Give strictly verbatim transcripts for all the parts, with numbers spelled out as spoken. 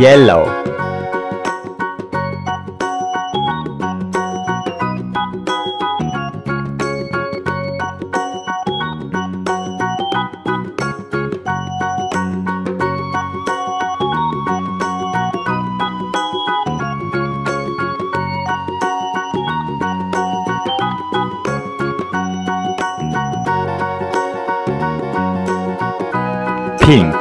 yellow, pink,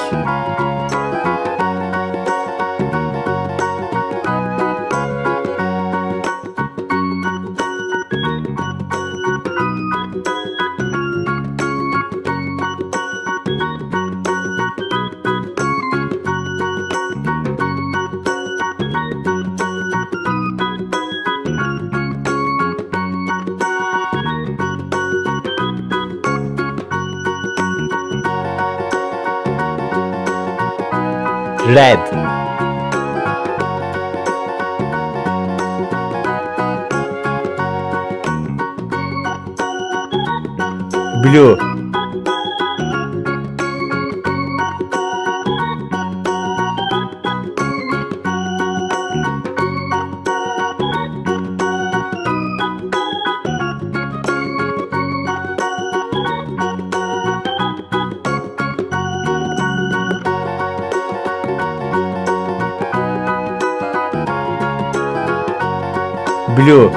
red, blue, blue, green, blue,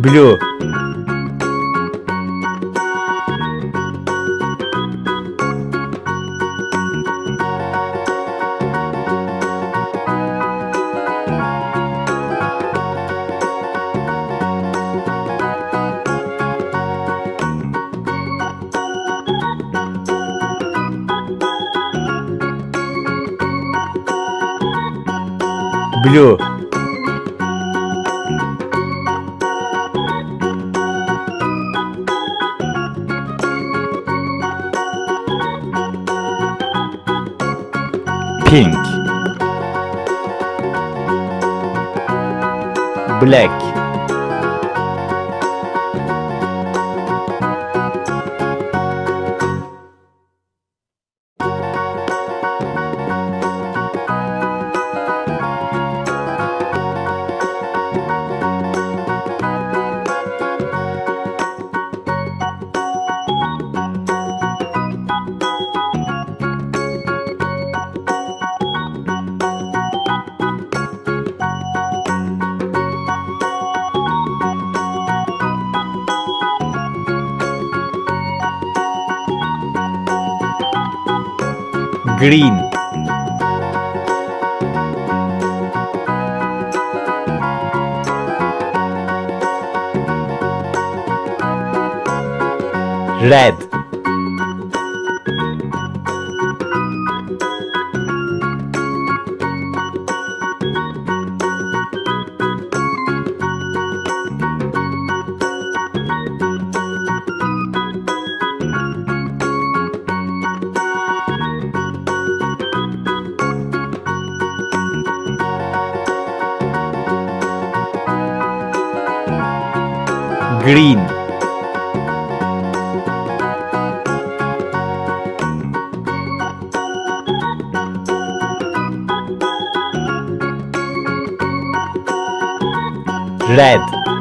blue, pink, black, green, red, green, red.